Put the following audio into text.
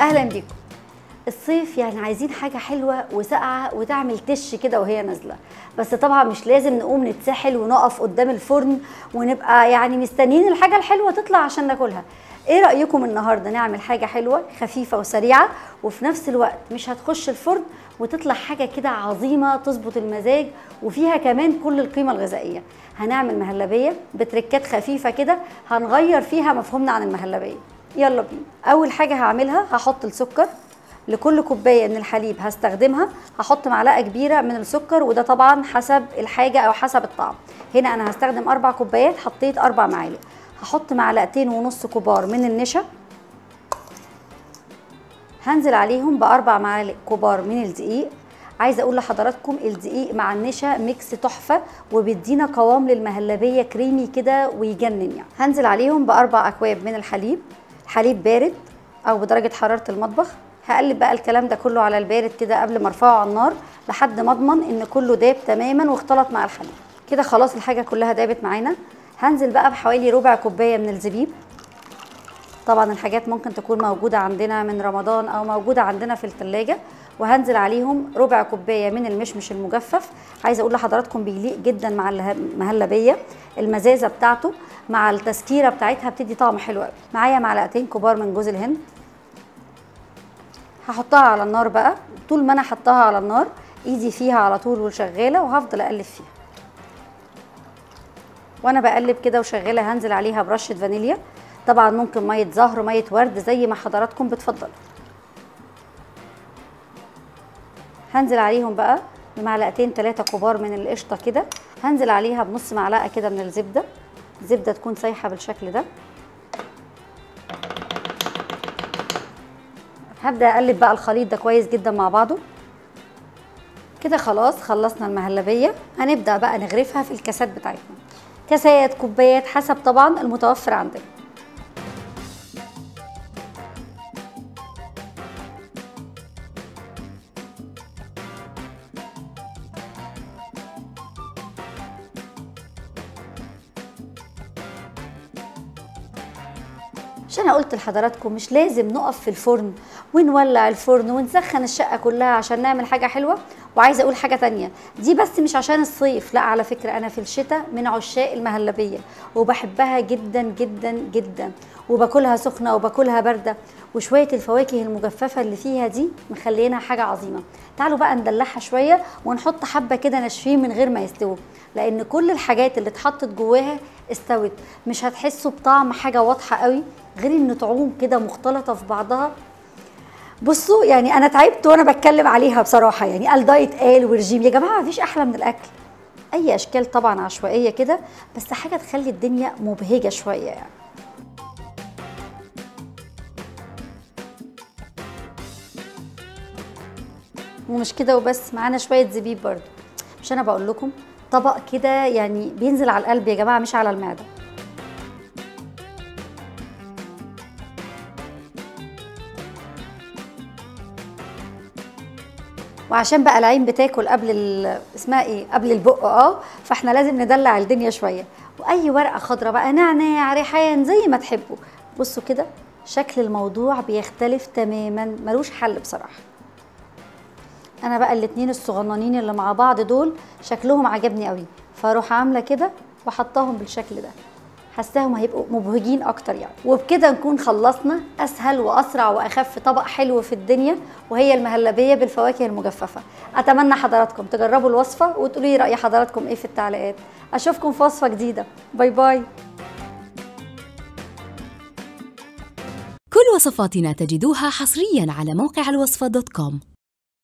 اهلا بيكم. الصيف يعني عايزين حاجه حلوه وساقعه وتعمل تش كده وهي نازله، بس طبعا مش لازم نقوم نتسحل ونقف قدام الفرن ونبقى يعني مستنيين الحاجه الحلوه تطلع عشان ناكلها. ايه رايكم النهارده نعمل حاجه حلوه خفيفه وسريعه وفي نفس الوقت مش هتخش الفرن وتطلع حاجه كده عظيمه تظبط المزاج وفيها كمان كل القيمه الغذائيه؟ هنعمل مهلبيه بتركات خفيفه كده هنغير فيها مفهومنا عن المهلبيه. يلا بينا. اول حاجه هعملها هحط السكر. لكل كوبايه من الحليب هستخدمها هحط معلقه كبيره من السكر، وده طبعا حسب الحاجه او حسب الطعم. هنا انا هستخدم 4 كوبايات، حطيت 4 معالق. هحط 2.5 معلقة كبار من النشا، هنزل عليهم ب4 معالق كبار من الدقيق. عايزه اقول لحضراتكم الدقيق مع النشا ميكس تحفه وبيدينا قوام للمهلبيه كريمي كده ويجنن يعني. هنزل عليهم ب4 أكواب من الحليب، حليب بارد او بدرجه حراره المطبخ. هقلب بقى الكلام ده كله على البارد كده قبل ما ارفعه على النار لحد ما اضمن ان كله داب تماما واختلط مع الحليب كده. خلاص الحاجه كلها دابت معانا. هنزل بقى بحوالي 1/4 كوبايه من الزبيب. طبعا الحاجات ممكن تكون موجوده عندنا من رمضان او موجوده عندنا في الثلاجه. وهنزل عليهم 1/4 كوبايه من المشمش المجفف. عايزه اقول لحضراتكم بيليق جدا مع المهلبيه، المزازه بتاعته مع التسكيره بتاعتها بتدي طعم حلو قوي. معايا 2 معلقة كبار من جوز الهند. هحطها على النار بقى. طول ما انا حطها على النار ايدي فيها على طول وشغاله، وهفضل اقلب فيها. وانا بقلب كده وشغاله هنزل عليها برشه فانيليا. طبعا ممكن ميه زهر، ميه ورد، زي ما حضراتكم بتفضلوا. هنزل عليهم بقى ب2-3 معالق كبار من القشطه كده. هنزل عليها ب1/2 معلقة كده من الزبده. الزبده تكون سايحه بالشكل ده. هبدا اقلب بقى الخليط ده كويس جدا مع بعضه كده. خلاص خلصنا المهلبيه. هنبدا بقى نغرفها في الكاسات بتاعتنا، كاسات كوبايات حسب طبعا المتوفر عندنا. عشان انا قلت لحضراتكم مش لازم نقف في الفرن ونولع الفرن ونسخن الشقه كلها عشان نعمل حاجه حلوه. وعايزه اقول حاجه تانيه، دي بس مش عشان الصيف، لا على فكره انا في الشتاء من عشاق المهلبيه وبحبها جدا جدا جدا، وباكلها سخنه وباكلها بارده، وشويه الفواكه المجففه اللي فيها دي مخلينا حاجه عظيمه. تعالوا بقى ندلعها شويه ونحط حبه كده ناشفين من غير ما يستووا، لان كل الحاجات اللي اتحطت جواها استوت. مش هتحسوا بطعم حاجه واضحه قوي غير انه طعوم كده مختلطه في بعضها. بصوا يعني انا تعبت وانا بتكلم عليها بصراحه، يعني الدايت قال والرجيم يا جماعه مفيش احلى من الاكل. اي اشكال طبعا عشوائيه كده، بس حاجه تخلي الدنيا مبهجه شويه يعني. ومش كده وبس، معانا شويه زبيب برده. مش انا بقول لكم طبق كده يعني بينزل على القلب يا جماعه مش على المعده. وعشان بقى العين بتاكل قبل اسمها ايه، قبل البق، فاحنا لازم ندلع الدنيا شويه. واي ورقه خضراء بقى، نعناع، ريحان، زي ما تحبوا. بصوا كده شكل الموضوع بيختلف تماما، ملوش حل بصراحه. انا بقى الاتنين الصغننين اللي مع بعض دول شكلهم عجبني قوي، فاروح عامله كده وحطاهم بالشكل ده، حساهم هيبقوا مبهجين اكتر يعني. وبكده نكون خلصنا اسهل واسرع واخف طبق حلو في الدنيا، وهي المهلبيه بالفواكه المجففه. اتمنى حضراتكم تجربوا الوصفه وتقولوا لي راي حضراتكم ايه في التعليقات. اشوفكم في وصفه جديده. باي باي. كل وصفاتنا تجدوها حصريا على موقع الوصفه.com.